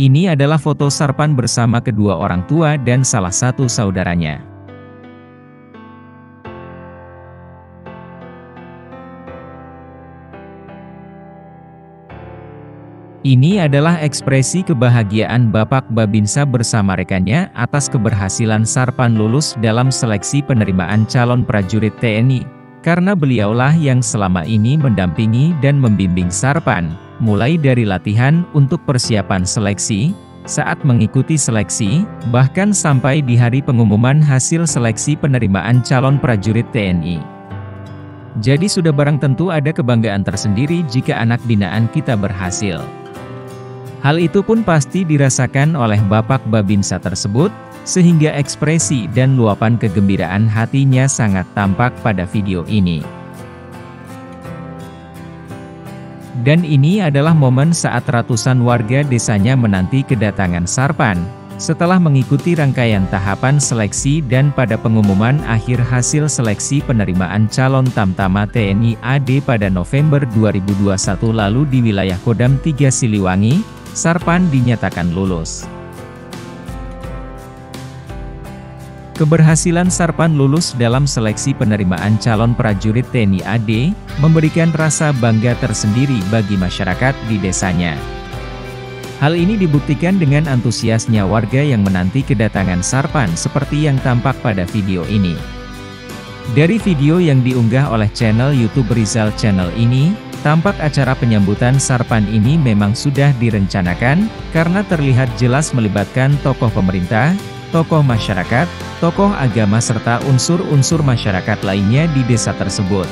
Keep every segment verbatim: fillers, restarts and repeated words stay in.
Ini adalah foto Sarpan bersama kedua orang tua dan salah satu saudaranya. Ini adalah ekspresi kebahagiaan Bapak Babinsa bersama rekannya atas keberhasilan Sarpan lulus dalam seleksi penerimaan calon prajurit T N I, karena beliaulah yang selama ini mendampingi dan membimbing Sarpan, mulai dari latihan untuk persiapan seleksi, saat mengikuti seleksi, bahkan sampai di hari pengumuman hasil seleksi penerimaan calon prajurit T N I. Jadi sudah barang tentu ada kebanggaan tersendiri jika anak binaan kita berhasil. Hal itu pun pasti dirasakan oleh Bapak Babinsa tersebut, sehingga ekspresi dan luapan kegembiraan hatinya sangat tampak pada video ini. Dan ini adalah momen saat ratusan warga desanya menanti kedatangan Sarpan, setelah mengikuti rangkaian tahapan seleksi dan pada pengumuman akhir hasil seleksi penerimaan calon tamtama T N I A D pada November dua ribu dua puluh satu lalu di wilayah Kodam tiga Siliwangi, Sarpan dinyatakan lulus. Keberhasilan Sarpan lulus dalam seleksi penerimaan calon prajurit T N I A D, memberikan rasa bangga tersendiri bagi masyarakat di desanya. Hal ini dibuktikan dengan antusiasnya warga yang menanti kedatangan Sarpan seperti yang tampak pada video ini. Dari video yang diunggah oleh channel YouTube Rizal Channel ini, tampak acara penyambutan Sarpan ini memang sudah direncanakan, karena terlihat jelas melibatkan tokoh pemerintah, tokoh masyarakat, tokoh agama serta unsur-unsur masyarakat lainnya di desa tersebut.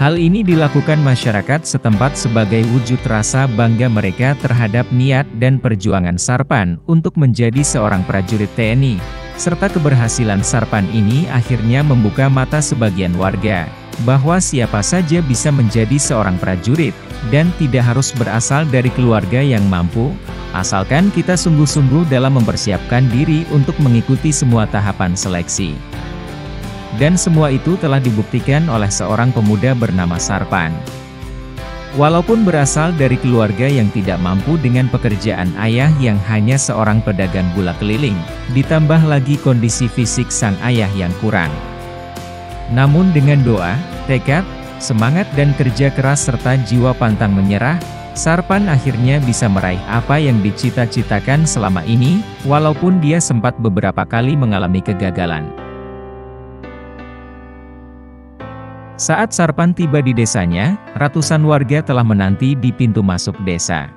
Hal ini dilakukan masyarakat setempat sebagai wujud rasa bangga mereka terhadap niat dan perjuangan Sarpan untuk menjadi seorang prajurit T N I, serta keberhasilan Sarpan ini akhirnya membuka mata sebagian warga, bahwa siapa saja bisa menjadi seorang prajurit, dan tidak harus berasal dari keluarga yang mampu, asalkan kita sungguh-sungguh dalam mempersiapkan diri untuk mengikuti semua tahapan seleksi. Dan semua itu telah dibuktikan oleh seorang pemuda bernama Sarpan. Walaupun berasal dari keluarga yang tidak mampu dengan pekerjaan ayah yang hanya seorang pedagang gula keliling, ditambah lagi kondisi fisik sang ayah yang kurang. Namun dengan doa, tekad, semangat dan kerja keras serta jiwa pantang menyerah, Sarpan akhirnya bisa meraih apa yang dicita-citakan selama ini, walaupun dia sempat beberapa kali mengalami kegagalan. Saat Sarpan tiba di desanya, ratusan warga telah menanti di pintu masuk desa.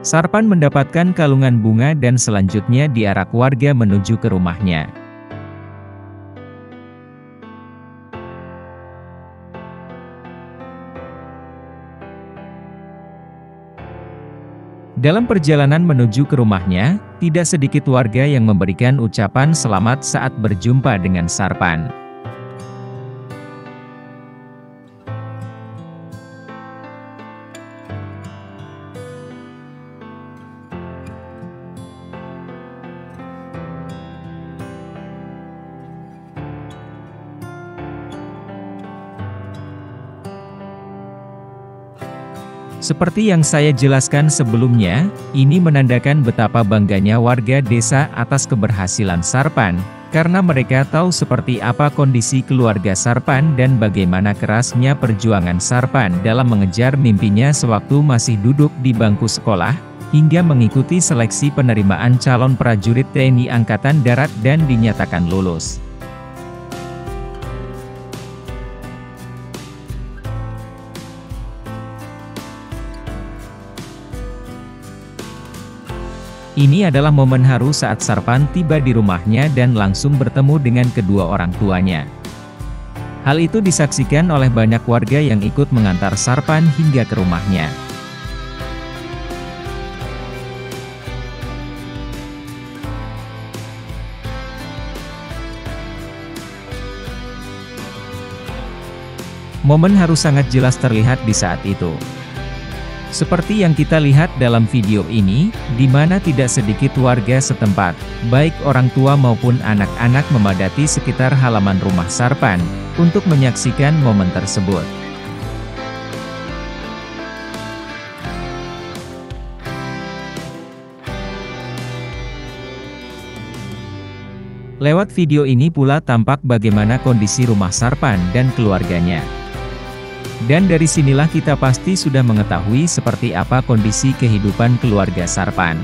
Sarpan mendapatkan kalungan bunga dan selanjutnya diarak warga menuju ke rumahnya. Dalam perjalanan menuju ke rumahnya, tidak sedikit warga yang memberikan ucapan selamat saat berjumpa dengan Sarpan. Seperti yang saya jelaskan sebelumnya, ini menandakan betapa bangganya warga desa atas keberhasilan Sarpan, karena mereka tahu seperti apa kondisi keluarga Sarpan dan bagaimana kerasnya perjuangan Sarpan dalam mengejar mimpinya sewaktu masih duduk di bangku sekolah, hingga mengikuti seleksi penerimaan calon prajurit T N I Angkatan Darat dan dinyatakan lulus. Ini adalah momen haru saat Sarpan tiba di rumahnya dan langsung bertemu dengan kedua orang tuanya. Hal itu disaksikan oleh banyak warga yang ikut mengantar Sarpan hingga ke rumahnya. Momen haru sangat jelas terlihat di saat itu. Seperti yang kita lihat dalam video ini, di mana tidak sedikit warga setempat, baik orang tua maupun anak-anak memadati sekitar halaman rumah Sarpan, untuk menyaksikan momen tersebut. Lewat video ini pula tampak bagaimana kondisi rumah Sarpan dan keluarganya. Dan dari sinilah kita pasti sudah mengetahui seperti apa kondisi kehidupan keluarga Sarpan.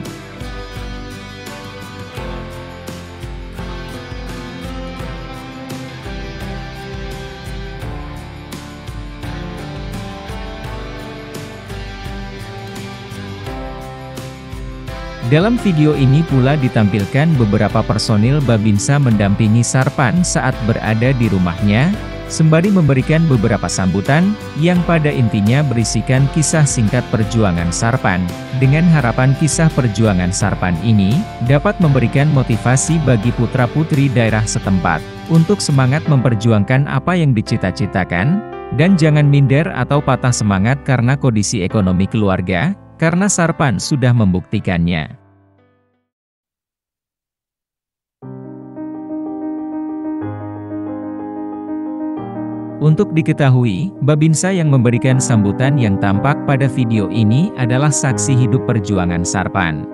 Dalam video ini pula ditampilkan beberapa personil Babinsa mendampingi Sarpan saat berada di rumahnya, sembari memberikan beberapa sambutan, yang pada intinya berisikan kisah singkat perjuangan Sarpan, dengan harapan kisah perjuangan Sarpan ini, dapat memberikan motivasi bagi putra-putri daerah setempat, untuk semangat memperjuangkan apa yang dicita-citakan, dan jangan minder atau patah semangat karena kondisi ekonomi keluarga, karena Sarpan sudah membuktikannya. Untuk diketahui, Babinsa yang memberikan sambutan yang tampak pada video ini adalah saksi hidup perjuangan Sarpan.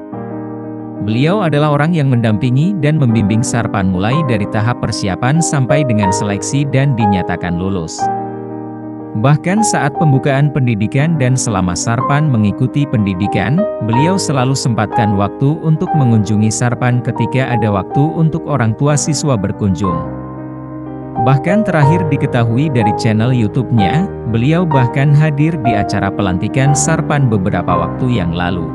Beliau adalah orang yang mendampingi dan membimbing Sarpan mulai dari tahap persiapan sampai dengan seleksi dan dinyatakan lulus. Bahkan saat pembukaan pendidikan dan selama Sarpan mengikuti pendidikan, beliau selalu sempatkan waktu untuk mengunjungi Sarpan ketika ada waktu untuk orang tua siswa berkunjung. Bahkan terakhir diketahui dari channel YouTube-nya, beliau bahkan hadir di acara pelantikan Sarpan beberapa waktu yang lalu.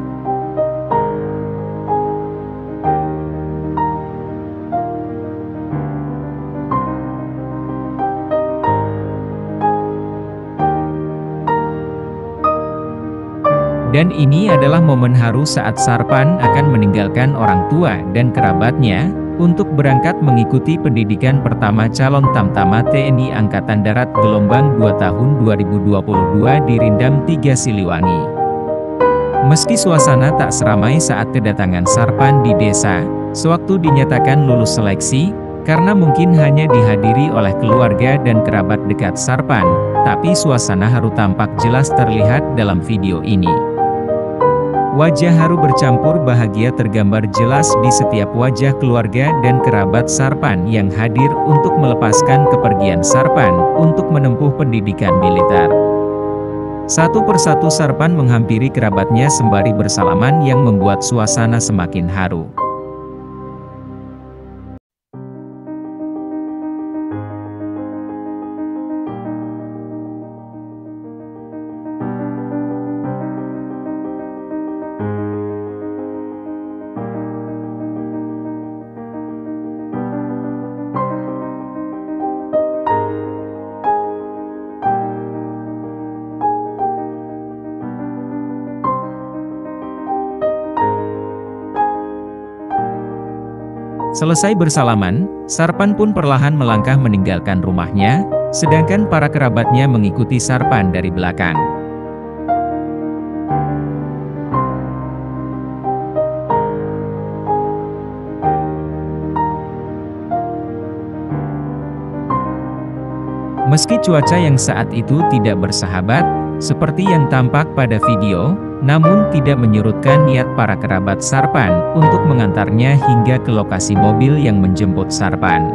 Dan ini adalah momen haru saat Sarpan akan meninggalkan orang tua dan kerabatnya, untuk berangkat mengikuti pendidikan pertama calon tamtama T N I Angkatan Darat Gelombang dua tahun dua ribu dua puluh dua di Rindam tiga Siliwangi. Meski suasana tak seramai saat kedatangan Sarpan di desa, sewaktu dinyatakan lulus seleksi, karena mungkin hanya dihadiri oleh keluarga dan kerabat dekat Sarpan, tapi suasana haru tampak jelas terlihat dalam video ini. Wajah haru bercampur bahagia tergambar jelas di setiap wajah keluarga dan kerabat Sarpan yang hadir untuk melepaskan kepergian Sarpan untuk menempuh pendidikan militer. Satu persatu Sarpan menghampiri kerabatnya sembari bersalaman yang membuat suasana semakin haru. Selesai bersalaman, Sarpan pun perlahan melangkah meninggalkan rumahnya, sedangkan para kerabatnya mengikuti Sarpan dari belakang. Meski cuaca yang saat itu tidak bersahabat, seperti yang tampak pada video, namun tidak menyurutkan niat para kerabat Sarpan untuk mengantarnya hingga ke lokasi mobil yang menjemput Sarpan.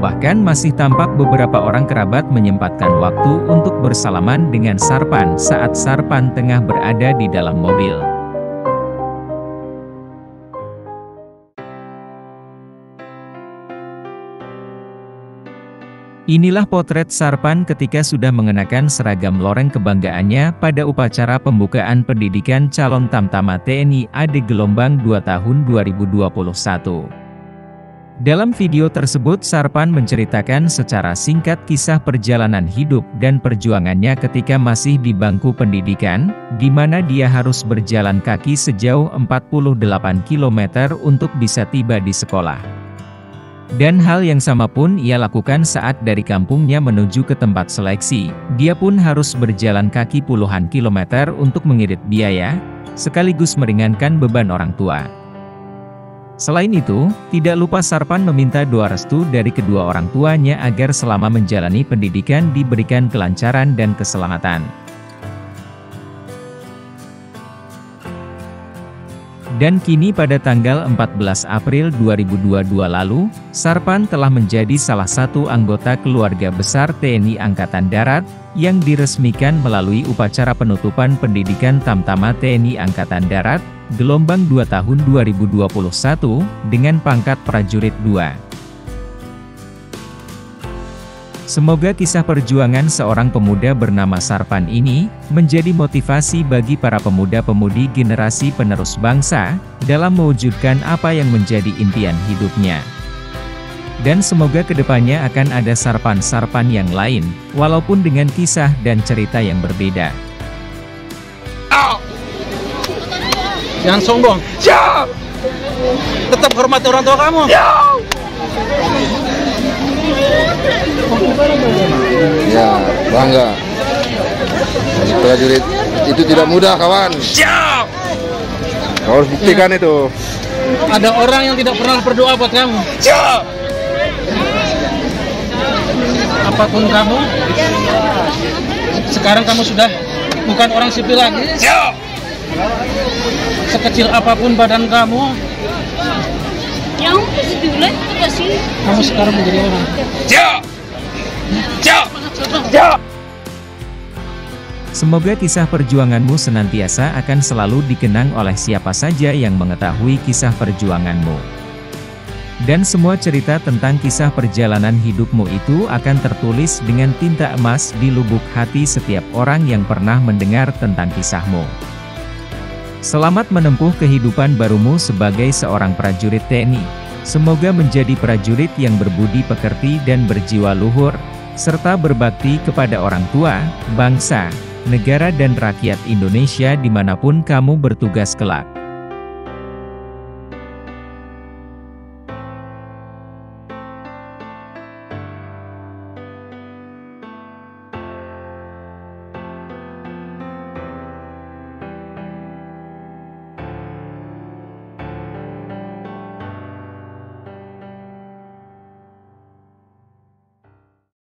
Bahkan masih tampak beberapa orang kerabat menyempatkan waktu untuk bersalaman dengan Sarpan saat Sarpan tengah berada di dalam mobil. Inilah potret Sarpan ketika sudah mengenakan seragam loreng kebanggaannya pada upacara pembukaan pendidikan calon tamtama T N I A D Gelombang dua tahun dua ribu dua puluh satu. Dalam video tersebut Sarpan menceritakan secara singkat kisah perjalanan hidup dan perjuangannya ketika masih di bangku pendidikan, di mana dia harus berjalan kaki sejauh empat puluh delapan kilometer untuk bisa tiba di sekolah. Dan hal yang sama pun ia lakukan saat dari kampungnya menuju ke tempat seleksi. Dia pun harus berjalan kaki puluhan kilometer untuk mengirit biaya, sekaligus meringankan beban orang tua. Selain itu, tidak lupa Sarpan meminta doa restu dari kedua orang tuanya agar selama menjalani pendidikan diberikan kelancaran dan keselamatan. Dan kini pada tanggal empat belas April dua ribu dua puluh dua lalu, Sarpan telah menjadi salah satu anggota keluarga besar T N I Angkatan Darat, yang diresmikan melalui upacara penutupan pendidikan tamtama T N I Angkatan Darat, Gelombang dua tahun dua ribu dua puluh satu, dengan pangkat prajurit dua. Semoga kisah perjuangan seorang pemuda bernama Sarpan ini menjadi motivasi bagi para pemuda-pemudi generasi penerus bangsa dalam mewujudkan apa yang menjadi impian hidupnya. Dan semoga kedepannya akan ada Sarpan-Sarpan yang lain, walaupun dengan kisah dan cerita yang berbeda. Jangan sombong. Siap. Tetap hormati orang tua kamu. Siap. Ya, bangga. Jadi prajurit itu tidak mudah, kawan. Siap. Kau harus buktikan ya. Itu. Ada orang yang tidak pernah berdoa buat kamu. Siap. Apapun kamu, sekarang kamu sudah bukan orang sipil lagi. Siap. Sekecil apapun badan kamu, kamu sekarang menjadi orang. Semoga kisah perjuanganmu senantiasa akan selalu dikenang oleh siapa saja yang mengetahui kisah perjuanganmu. Dan semua cerita tentang kisah perjalanan hidupmu itu akan tertulis dengan tinta emas di lubuk hati setiap orang yang pernah mendengar tentang kisahmu. Selamat menempuh kehidupan barumu sebagai seorang prajurit T N I. Semoga menjadi prajurit yang berbudi pekerti dan berjiwa luhur, serta berbakti kepada orang tua, bangsa, negara dan rakyat Indonesia dimanapun kamu bertugas kelak.